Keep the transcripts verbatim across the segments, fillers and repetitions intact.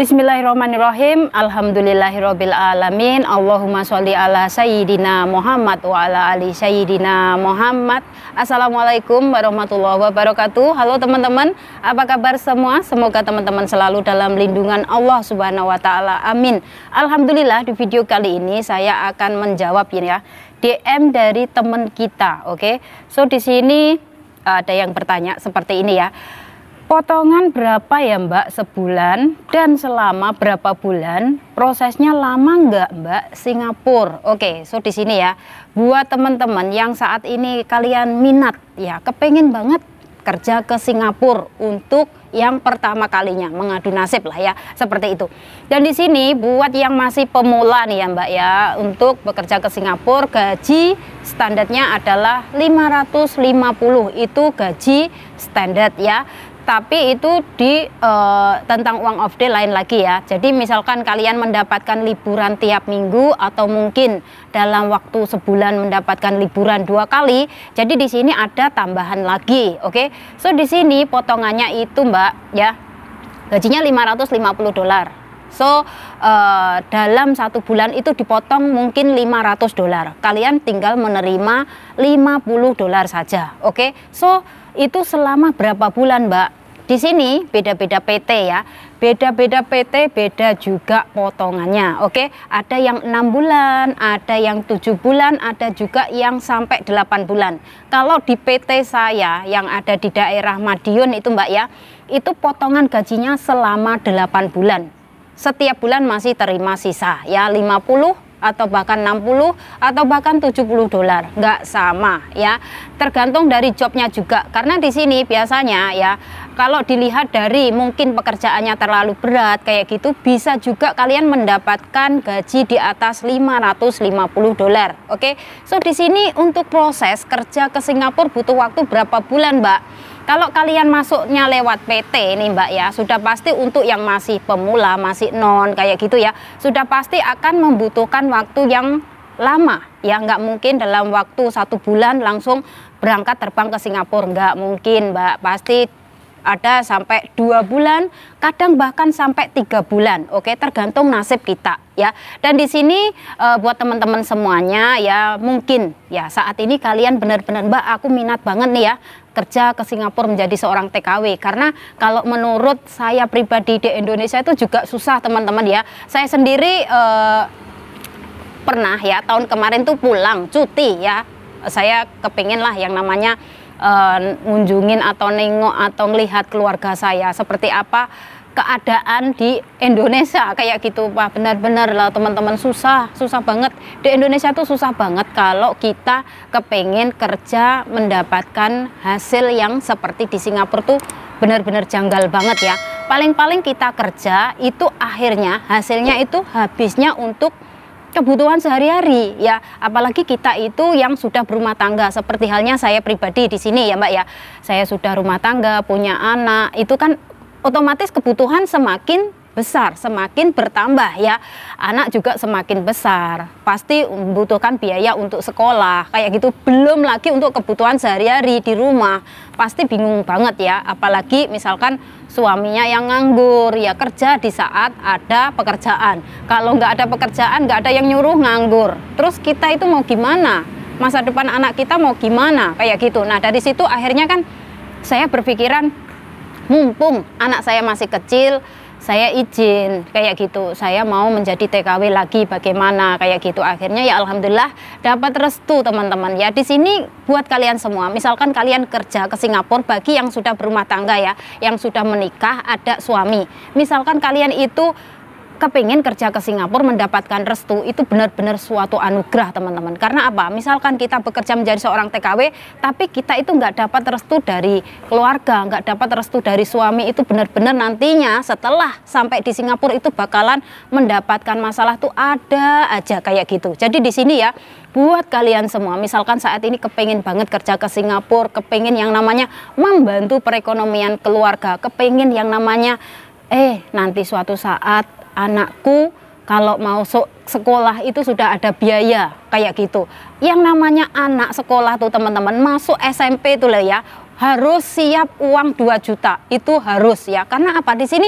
Bismillahirrahmanirrahim. Alhamdulillahirabbil alamin. Allahumma sholli ala sayyidina Muhammad wa ala ali sayyidina Muhammad. Assalamualaikum warahmatullahi wabarakatuh. Halo teman-teman, apa kabar semua? Semoga teman-teman selalu dalam lindungan Allah Subhanahu wa taala. Amin. Alhamdulillah, di video kali ini saya akan menjawab ya D M dari teman kita, oke. Okay? So di sini ada yang bertanya seperti ini ya. Potongan berapa ya Mbak sebulan dan selama berapa bulan? Prosesnya lama nggak Mbak? Singapura. Oke, okay, so di sini ya. Buat teman-teman yang saat ini kalian minat ya, kepengen banget kerja ke Singapura untuk yang pertama kalinya, mengadu nasib lah ya, seperti itu. Dan di sini buat yang masih pemula nih ya Mbak ya, untuk bekerja ke Singapura gaji standarnya adalah lima ratus lima puluh, itu gaji standar ya. Tapi itu di e, tentang uang off day lain lagi ya. Jadi misalkan kalian mendapatkan liburan tiap minggu atau mungkin dalam waktu sebulan mendapatkan liburan dua kali, jadi di sini ada tambahan lagi, oke? Okay? So di sini potongannya itu Mbak ya, gajinya lima ratus lima puluh dolar. So e, dalam satu bulan itu dipotong mungkin lima ratus dolar. Kalian tinggal menerima lima puluh dolar saja, oke? Okay? So itu selama berapa bulan Mbak? Di sini beda-beda P T ya, beda-beda P T, beda juga potongannya, oke. Okay? Ada yang enam bulan, ada yang tujuh bulan, ada juga yang sampai delapan bulan. Kalau di P T saya yang ada di daerah Madiun itu Mbak ya, itu potongan gajinya selama delapan bulan. Setiap bulan masih terima sisa ya, lima puluh atau bahkan enam puluh atau bahkan tujuh puluh dolar, nggak sama ya, tergantung dari jobnya juga. Karena di sini biasanya ya, kalau dilihat dari mungkin pekerjaannya terlalu berat kayak gitu, bisa juga kalian mendapatkan gaji di atas lima ratus lima puluh dolar, oke. Okay? So di sini untuk proses kerja ke Singapura butuh waktu berapa bulan Mbak? Kalau kalian masuknya lewat P T nih Mbak ya, sudah pasti untuk yang masih pemula, masih non kayak gitu ya, sudah pasti akan membutuhkan waktu yang lama ya. Nggak mungkin dalam waktu satu bulan langsung berangkat terbang ke Singapura, nggak mungkin Mbak, pasti ada sampai dua bulan, kadang bahkan sampai tiga bulan. Oke, tergantung nasib kita ya. Dan di sini e, buat teman-teman semuanya ya, mungkin ya saat ini kalian benar-benar Mbak, aku minat banget nih ya kerja ke Singapura menjadi seorang T K W. Karena kalau menurut saya pribadi di Indonesia itu juga susah teman-teman ya. Saya sendiri e, pernah ya tahun kemarin tuh pulang cuti ya. Saya kepengen lah yang namanya Uh, ngunjungin atau nengok atau melihat keluarga saya seperti apa keadaan di Indonesia kayak gitu. Wah, benar-benar lah teman-teman, susah susah banget di Indonesia tuh, susah banget kalau kita kepengen kerja mendapatkan hasil yang seperti di Singapura tuh benar-benar janggal banget ya. Paling-paling kita kerja itu akhirnya hasilnya itu habisnya untuk kebutuhan sehari-hari ya, apalagi kita itu yang sudah berumah tangga seperti halnya saya pribadi di sini ya Mbak ya. Saya sudah rumah tangga, punya anak, itu kan otomatis kebutuhan semakin besar, semakin bertambah ya. Anak juga semakin besar, pasti membutuhkan biaya untuk sekolah kayak gitu, belum lagi untuk kebutuhan sehari-hari di rumah, pasti bingung banget ya. Apalagi misalkan suaminya yang nganggur ya, kerja di saat ada pekerjaan. Kalau nggak ada pekerjaan, nggak ada yang nyuruh, nganggur. Terus kita itu mau gimana? Masa depan anak kita mau gimana? Kayak gitu. Nah dari situ akhirnya kan saya berpikiran, mumpung anak saya masih kecil, saya izin kayak gitu, saya mau menjadi T K W lagi bagaimana kayak gitu. Akhirnya ya alhamdulillah dapat restu teman-teman ya. Di sini buat kalian semua, misalkan kalian kerja ke Singapura, bagi yang sudah berumah tangga ya, yang sudah menikah ada suami, misalkan kalian itu kepengen kerja ke Singapura mendapatkan restu, itu benar-benar suatu anugerah teman-teman. Karena apa? Misalkan kita bekerja menjadi seorang T K W, tapi kita itu nggak dapat restu dari keluarga, nggak dapat restu dari suami, itu benar-benar nantinya setelah sampai di Singapura itu bakalan mendapatkan masalah tuh ada aja kayak gitu. Jadi di sini ya, buat kalian semua, misalkan saat ini kepengen banget kerja ke Singapura, kepengen yang namanya membantu perekonomian keluarga, kepengen yang namanya eh nanti suatu saat anakku kalau mau sekolah itu sudah ada biaya kayak gitu. Yang namanya anak sekolah tuh teman-teman, masuk S M P itu lah ya, harus siap uang dua juta, itu harus ya. Karena apa? Di sini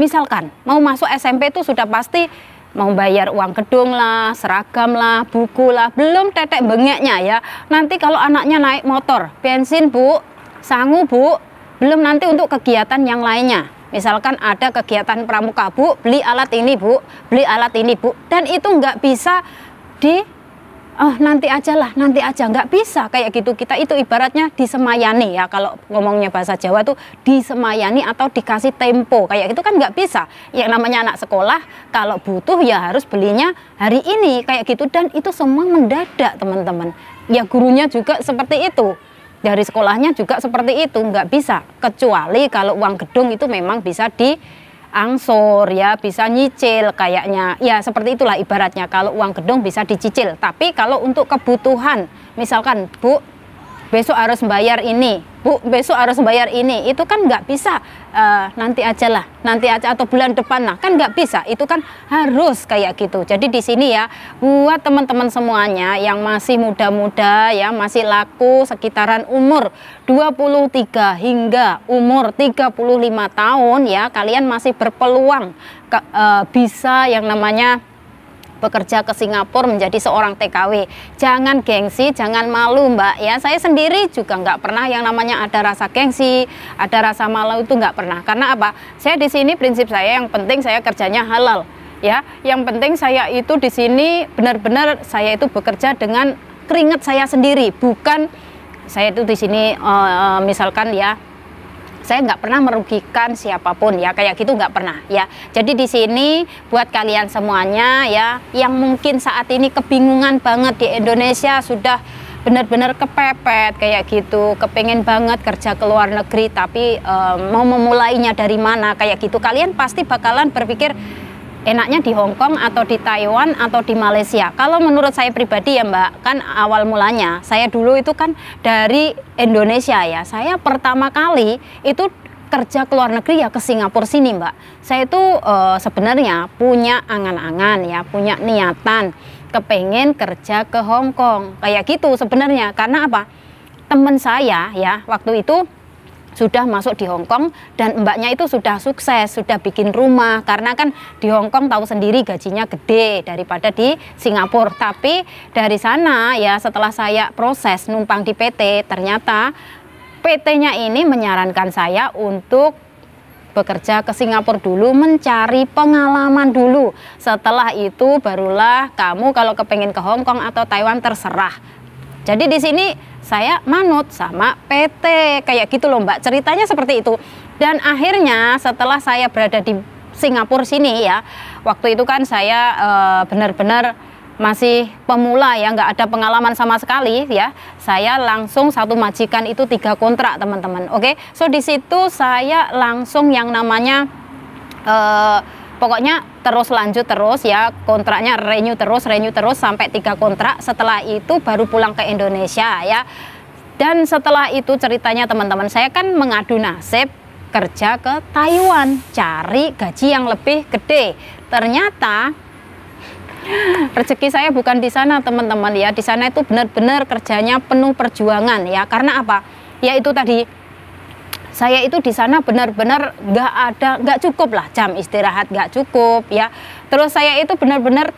Misalkan mau masuk S M P itu sudah pasti mau bayar uang gedung lah, seragam lah, buku lah, belum tetek bengeknya ya. Nanti kalau anaknya naik motor, bensin bu, sangu bu, belum nanti untuk kegiatan yang lainnya. Misalkan ada kegiatan pramuka bu, beli alat ini bu, beli alat ini bu. Dan itu nggak bisa di, oh nanti aja lah, nanti aja, nggak bisa kayak gitu. Kita itu ibaratnya disemayani ya, kalau ngomongnya bahasa Jawa tuh disemayani atau dikasih tempo. Kayak gitu kan nggak bisa. Yang namanya anak sekolah, kalau butuh ya harus belinya hari ini, kayak gitu. Dan itu semua mendadak teman-teman. Ya gurunya juga seperti itu. Dari sekolahnya juga seperti itu, nggak bisa. Kecuali kalau uang gedung itu memang bisa diangsur ya, bisa nyicil kayaknya. Ya seperti itulah ibaratnya, kalau uang gedung bisa dicicil. Tapi kalau untuk kebutuhan, misalkan bu besok harus bayar ini, bu besok harus bayar ini, itu kan nggak bisa e, nanti aja lah, nanti aja atau bulan depan lah, kan nggak bisa. Itu kan harus kayak gitu. Jadi di sini ya buat teman-teman semuanya yang masih muda-muda ya, masih laku sekitaran umur dua puluh tiga hingga umur tiga puluh lima tahun ya, kalian masih berpeluang ke, e, bisa yang namanya bekerja ke Singapura menjadi seorang T K W. Jangan gengsi, jangan malu mbak ya. Saya sendiri juga nggak pernah yang namanya ada rasa gengsi, ada rasa malu, itu nggak pernah. Karena apa? Saya di sini prinsip saya yang penting saya kerjanya halal ya. Yang penting saya itu di sini benar-benar saya itu bekerja dengan keringat saya sendiri, bukan saya itu di sini uh, misalkan ya. Saya nggak pernah merugikan siapapun ya, kayak gitu nggak pernah ya. Jadi di sini buat kalian semuanya ya, yang mungkin saat ini kebingungan banget di Indonesia, sudah benar-benar kepepet kayak gitu, kepengen banget kerja ke luar negeri tapi e, mau memulainya dari mana kayak gitu. Kalian pasti bakalan berpikir enaknya di Hongkong atau di Taiwan atau di Malaysia. Kalau menurut saya pribadi ya mbak, kan awal mulanya saya dulu itu kan dari Indonesia ya. Saya pertama kali itu kerja ke luar negeri ya ke Singapura sini mbak. Saya itu e, sebenarnya punya angan-angan ya, punya niatan kepengen kerja ke Hongkong kayak gitu sebenarnya. Karena apa? Temen saya ya waktu itu sudah masuk di Hongkong dan mbaknya itu sudah sukses, sudah bikin rumah. Karena kan di Hongkong tahu sendiri gajinya gede daripada di Singapura. Tapi dari sana ya setelah saya proses numpang di P T, ternyata P T-nya ini menyarankan saya untuk bekerja ke Singapura dulu, mencari pengalaman dulu. Setelah itu barulah kamu kalau kepengen ke Hongkong atau Taiwan terserah. Jadi di sini saya manut sama P T kayak gitu loh mbak, ceritanya seperti itu. Dan akhirnya setelah saya berada di Singapura sini ya, waktu itu kan saya e, benar-benar masih pemula ya, nggak ada pengalaman sama sekali ya. Saya langsung satu majikan itu tiga kontrak teman-teman. Oke, so di situ saya langsung yang namanya e, pokoknya terus lanjut terus ya, kontraknya renew terus, renew terus sampai tiga kontrak. Setelah itu baru pulang ke Indonesia ya. Dan setelah itu ceritanya teman-teman, saya kan mengadu nasib kerja ke Taiwan, cari gaji yang lebih gede. Ternyata rezeki saya bukan di sana teman-teman ya. Di sana itu benar-benar kerjanya penuh perjuangan ya. Karena apa? Ya itu tadi, saya itu di sana benar-benar nggak ada, nggak cukup lah jam istirahat, nggak cukup ya. Terus saya itu benar-benar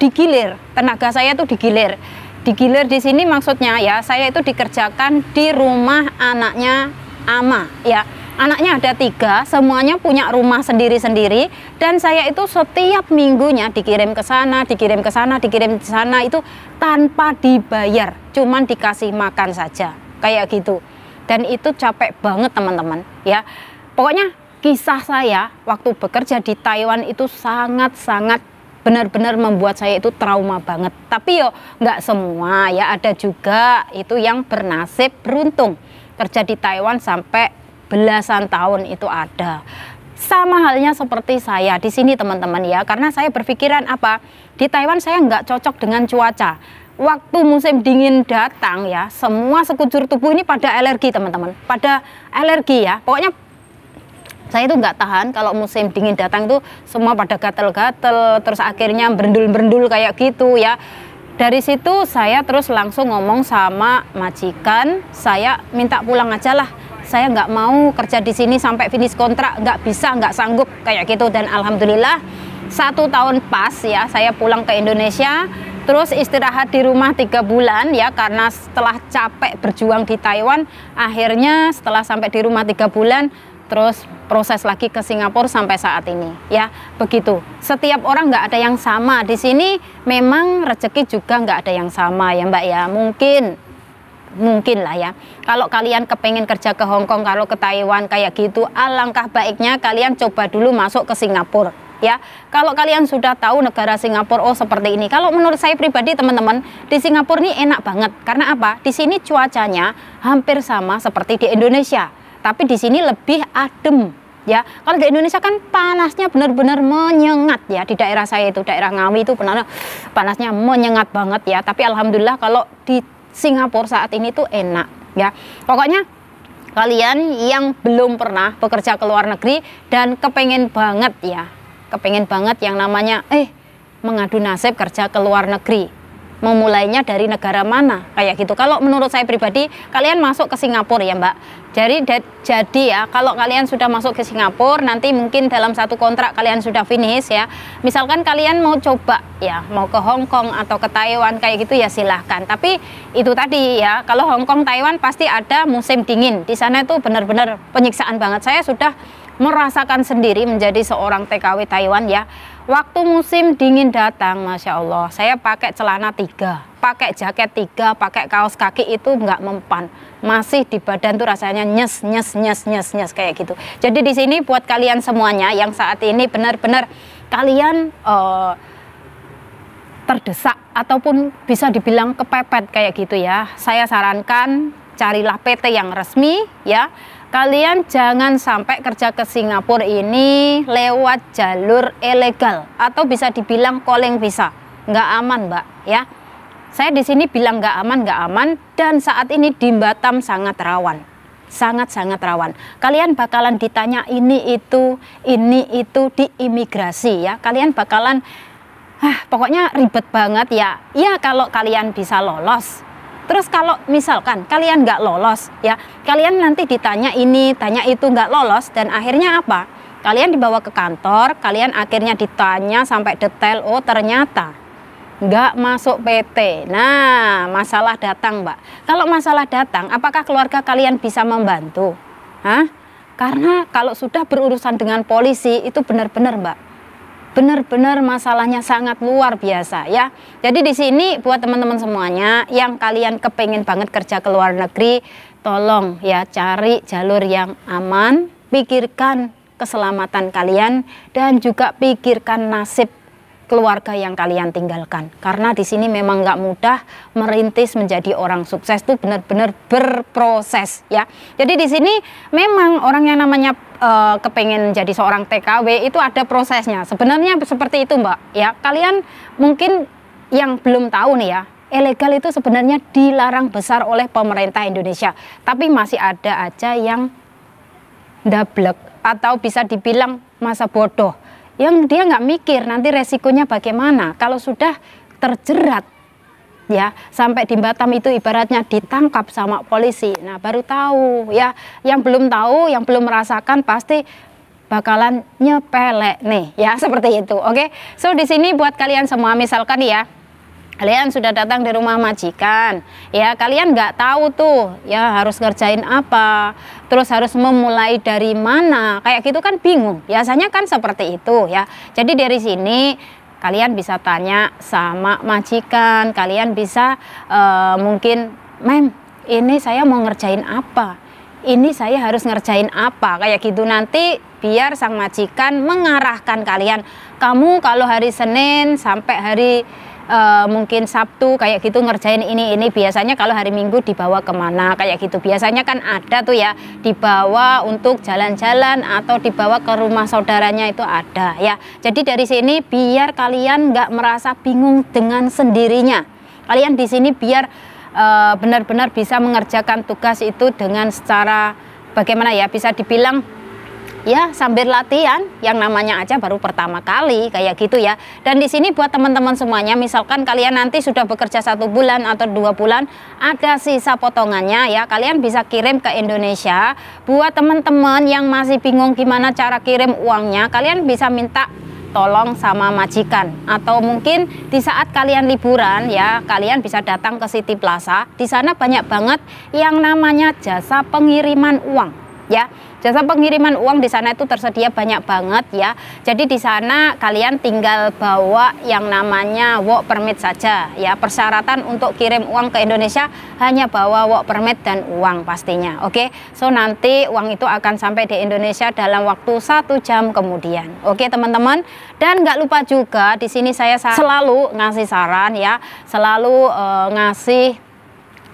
digilir, tenaga saya itu digilir. Digilir di sini maksudnya ya, saya itu dikerjakan di rumah anaknya ama ya. Anaknya ada tiga, semuanya punya rumah sendiri-sendiri. Dan saya itu setiap minggunya dikirim ke sana, dikirim ke sana, dikirim ke sana itu tanpa dibayar, cuman dikasih makan saja kayak gitu. Dan itu capek banget teman-teman ya. Pokoknya kisah saya waktu bekerja di Taiwan itu sangat-sangat benar-benar membuat saya itu trauma banget. Tapi yo nggak semua ya, ada juga itu yang bernasib beruntung kerja di Taiwan sampai belasan tahun itu ada. Sama halnya seperti saya di sini teman-teman ya. Karena saya berpikiran apa, di Taiwan saya nggak cocok dengan cuaca. Waktu musim dingin datang ya, semua sekujur tubuh ini pada alergi teman-teman, pada alergi ya. Pokoknya saya itu nggak tahan kalau musim dingin datang tuh, semua pada gatel-gatel, terus akhirnya berendul-berendul kayak gitu ya. Dari situ saya terus langsung ngomong sama majikan, saya minta pulang aja lah, saya nggak mau kerja di sini sampai finish kontrak, nggak bisa, nggak sanggup kayak gitu. Dan alhamdulillah satu tahun pas ya saya pulang ke Indonesia, terus istirahat di rumah tiga bulan ya, karena setelah capek berjuang di Taiwan, akhirnya setelah sampai di rumah tiga bulan terus proses lagi ke Singapura sampai saat ini ya. Begitu, setiap orang nggak ada yang sama. Di sini memang rezeki juga nggak ada yang sama ya Mbak ya, mungkin mungkin lah ya. Kalau kalian kepengen kerja ke Hongkong, kalau ke Taiwan kayak gitu, alangkah baiknya kalian coba dulu masuk ke Singapura ya. Kalau kalian sudah tahu negara Singapura, oh seperti ini. Kalau menurut saya pribadi teman-teman, di Singapura ini enak banget. Karena apa? Di sini cuacanya hampir sama seperti di Indonesia, tapi di sini lebih adem ya. Kalau di Indonesia kan panasnya benar-benar menyengat ya. Di daerah saya itu, daerah Ngawi itu, benar panasnya menyengat banget ya. Tapi alhamdulillah kalau di Singapura saat ini tuh enak ya. Pokoknya kalian yang belum pernah bekerja ke luar negeri dan kepengen banget ya, kepengen banget yang namanya eh mengadu nasib kerja ke luar negeri, memulainya dari negara mana kayak gitu. Kalau menurut saya pribadi kalian masuk ke Singapura ya Mbak. Jadi jadi ya kalau kalian sudah masuk ke Singapura, nanti mungkin dalam satu kontrak kalian sudah finish ya. Misalkan kalian mau coba ya mau ke Hongkong atau ke Taiwan kayak gitu ya silahkan. Tapi itu tadi ya, kalau Hongkong Taiwan pasti ada musim dingin. Di sana itu benar-benar penyiksaan banget. Saya sudah merasakan sendiri menjadi seorang T K W Taiwan ya. Waktu musim dingin datang, Masya Allah, saya pakai celana tiga, pakai jaket tiga, pakai kaos kaki itu nggak mempan. Masih di badan tuh rasanya nyes, nyes, nyes, nyes, nyes kayak gitu. Jadi di sini buat kalian semuanya yang saat ini benar-benar kalian uh, terdesak ataupun bisa dibilang kepepet kayak gitu ya, saya sarankan carilah P T yang resmi ya. Kalian jangan sampai kerja ke Singapura ini lewat jalur ilegal atau bisa dibilang calling visa. Nggak aman Mbak ya. Saya di sini bilang nggak aman, nggak aman. Dan saat ini di Batam sangat rawan, sangat-sangat rawan. Kalian bakalan ditanya ini itu, ini itu di imigrasi ya. Kalian bakalan, ah, pokoknya ribet banget ya. Ya kalau kalian bisa lolos. Terus kalau misalkan kalian nggak lolos ya, kalian nanti ditanya ini, tanya itu, nggak lolos. Dan akhirnya apa? Kalian dibawa ke kantor, kalian akhirnya ditanya sampai detail, oh ternyata nggak masuk P T. Nah, masalah datang Mbak. Kalau masalah datang, apakah keluarga kalian bisa membantu? Hah? Karena kalau sudah berurusan dengan polisi, itu benar-benar Mbak, benar-benar masalahnya sangat luar biasa ya. Jadi di sini buat teman-teman semuanya yang kalian kepengen banget kerja ke luar negeri, tolong ya cari jalur yang aman, pikirkan keselamatan kalian dan juga pikirkan nasib keluarga yang kalian tinggalkan. Karena di sini memang nggak mudah merintis menjadi orang sukses, itu benar-benar berproses ya. Jadi di sini memang orang yang namanya kepengen jadi seorang T K W itu ada prosesnya. Sebenarnya seperti itu Mbak ya. Kalian mungkin yang belum tahu nih ya, ilegal itu sebenarnya dilarang besar oleh pemerintah Indonesia, tapi masih ada aja yang dablek atau bisa dibilang masa bodoh, yang dia nggak mikir nanti resikonya bagaimana kalau sudah terjerat ya. Sampai di Batam itu ibaratnya ditangkap sama polisi. Nah, baru tahu ya. Yang belum tahu, yang belum merasakan pasti bakalan nyepelek nih ya, seperti itu. Oke. Okay? So di sini buat kalian semua, misalkan ya kalian sudah datang di rumah majikan ya, kalian nggak tahu tuh ya harus ngerjain apa, terus harus memulai dari mana kayak gitu kan bingung. Biasanya kan seperti itu ya. Jadi dari sini kalian bisa tanya sama majikan, kalian bisa uh, mungkin, mem, ini saya mau ngerjain apa, ini saya harus ngerjain apa, kayak gitu. Nanti biar sang majikan mengarahkan kalian, kamu kalau hari Senin sampai hari uh, mungkin Sabtu kayak gitu ngerjain ini, ini biasanya kalau hari Minggu dibawa kemana kayak gitu. Biasanya kan ada tuh ya, dibawa untuk jalan-jalan atau dibawa ke rumah saudaranya itu ada ya. Jadi dari sini biar kalian nggak merasa bingung dengan sendirinya. Kalian di sini biar benar-benar bisa mengerjakan tugas itu dengan secara bagaimana ya, bisa dibilang ya sambil latihan, yang namanya aja baru pertama kali kayak gitu ya. Dan di sini buat teman-teman semuanya, misalkan kalian nanti sudah bekerja satu bulan atau dua bulan, ada sisa potongannya ya, kalian bisa kirim ke Indonesia. Buat teman-teman yang masih bingung gimana cara kirim uangnya, kalian bisa minta tolong sama majikan, atau mungkin di saat kalian liburan ya, kalian bisa datang ke City Plaza. Di sana banyak banget yang namanya jasa pengiriman uang ya. Jasa pengiriman uang di sana itu tersedia banyak banget ya. Jadi di sana kalian tinggal bawa yang namanya work permit saja ya. Persyaratan untuk kirim uang ke Indonesia hanya bawa work permit dan uang pastinya. Oke, so nanti uang itu akan sampai di Indonesia dalam waktu satu jam kemudian. Oke teman-teman, dan nggak lupa juga di sini saya selalu ngasih saran ya, selalu eh, ngasih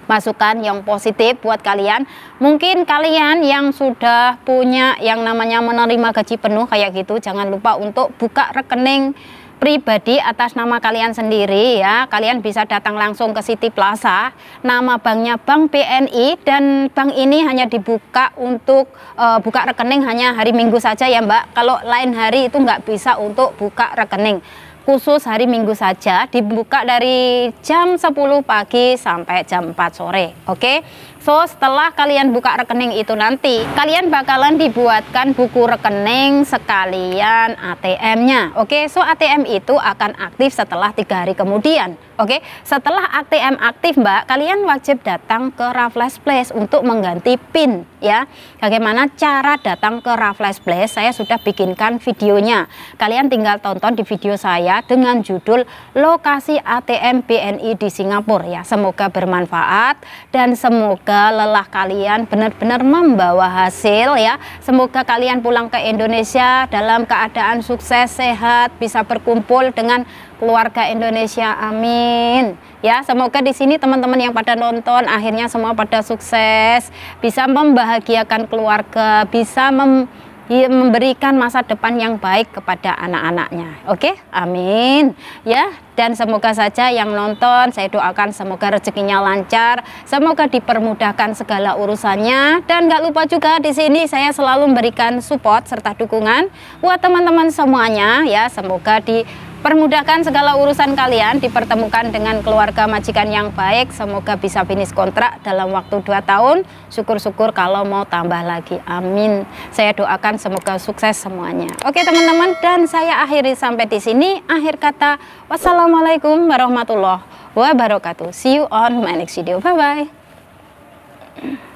masukan yang positif buat kalian. Mungkin kalian yang sudah punya yang namanya menerima gaji penuh kayak gitu, jangan lupa untuk buka rekening pribadi atas nama kalian sendiri ya. Kalian bisa datang langsung ke City Plaza, nama banknya Bank B N I, dan bank ini hanya dibuka untuk e, buka rekening hanya hari Minggu saja ya Mbak. Kalau lain hari itu nggak bisa untuk buka rekening, khusus hari Minggu saja, dibuka dari jam sepuluh pagi sampai jam empat sore. Oke, so setelah kalian buka rekening itu nanti, kalian bakalan dibuatkan buku rekening sekalian A T M-nya. Oke, so A T M itu akan aktif setelah tiga hari kemudian. Oke, setelah A T M aktif Mbak, kalian wajib datang ke Raffles Place untuk mengganti PIN ya. Bagaimana cara datang ke Raffles Place, saya sudah bikinkan videonya. Kalian tinggal tonton di video saya dengan judul lokasi A T M B N I di Singapura ya. Semoga bermanfaat dan semoga lelah kalian benar-benar membawa hasil ya. Semoga kalian pulang ke Indonesia dalam keadaan sukses, sehat, bisa berkumpul dengan keluarga Indonesia, amin ya. Semoga di sini teman-teman yang pada nonton akhirnya semua pada sukses, bisa membahagiakan keluarga, bisa mem memberikan masa depan yang baik kepada anak-anaknya. Oke, amin ya. Dan semoga saja yang nonton, saya doakan semoga rezekinya lancar, semoga dipermudahkan segala urusannya. Dan nggak lupa juga di sini saya selalu memberikan support serta dukungan buat teman-teman semuanya ya. Semoga dipermudahkan segala urusan kalian, dipertemukan dengan keluarga majikan yang baik, semoga bisa finish kontrak dalam waktu dua tahun, syukur-syukur kalau mau tambah lagi, amin. Saya doakan semoga sukses semuanya. Oke teman-teman, dan saya akhiri sampai di sini. Akhir kata, wassalamualaikum warahmatullahi wabarakatuh. See you on my next video. Bye bye.